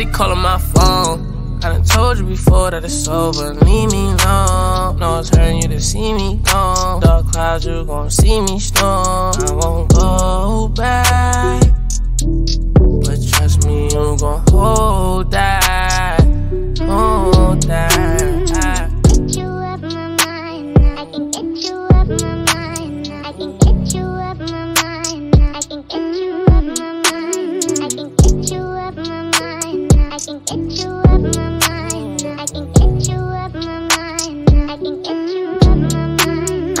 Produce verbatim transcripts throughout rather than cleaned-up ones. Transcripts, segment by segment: Shawty calling my phone. I done told you before that it's over, leave me alone. No, it's hurting you to see me gone. Dark clouds, you gon' see me storm. I won't go back, but trust me, you gon' hold that, hold that.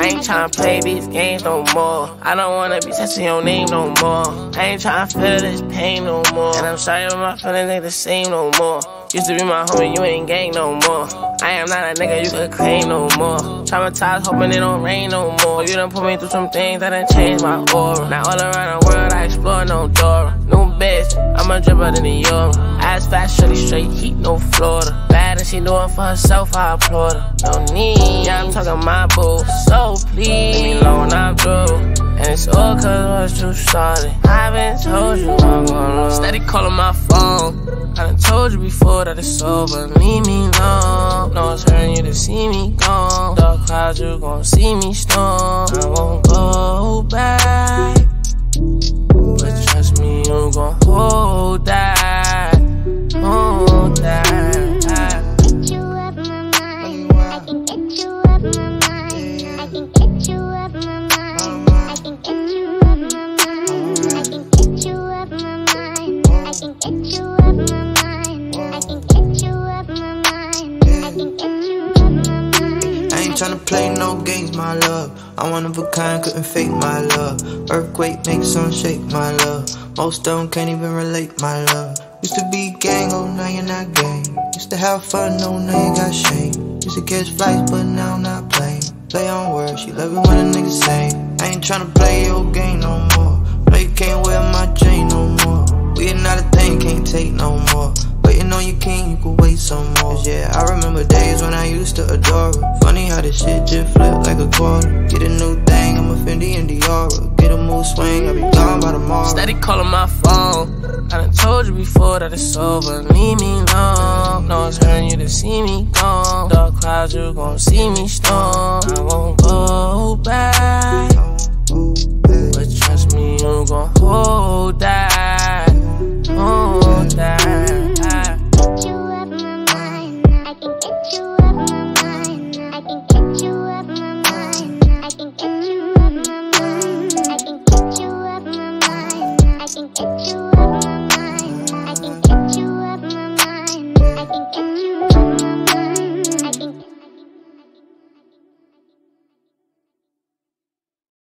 I ain't tryna play these games no more. I don't wanna be touching your name no more. I ain't tryna feel this pain no more. And I'm sorry but my feelings ain't the same no more. Used to be my homie, you ain't gang no more. I am not a nigga you could claim no more. Traumatized, hoping it don't rain no more. You done put me through some things that done changed my aura. Now all around the world I explore, no door. New bitch, I'ma drip out in Dior. Eyes fast, shorty straight, heat, no Florida. Bad and she do it for herself, I applaud her. No need, yeah, I'm talking my boo. So please, leave me alone, I'm through. And it's all cause what you started. I've been told you I'm gonna. Steady calling my phone. I done told you before that it's over, leave me alone. No, it's hurting you to see me gone. Dark clouds, you gon' see me storm. I won't go back, but trust me, you gon' hold that, hold that. Tryna play no games, my love. I'm one of a kind, couldn't fake my love. Earthquake makes some shake, my love. Most don't can't even relate, my love. Used to be gang, oh now you're not gang. Used to have fun, oh now you got shame. Used to catch flights, but now I'm not playing. Play on words, she love it when a nigga say. I ain't tryna play your game no more. No, you can't wear my chain no more. We another thing, can't take no more. Waiting on you, king, you could wait some more. Yeah, I remember days when I used to adore her. Funny how this shit just flipped like a quarter. Get a new thing, I'm a Fendi and Dior. Get a move swing, I'll be gone by tomorrow. Steady calling my phone. I done told you before that it's over, leave me alone. No, it's hurting you to see me gone. Dark clouds, you gon' see me storm. I won't go back, but trust me, you gon' hold that, hold that. Get you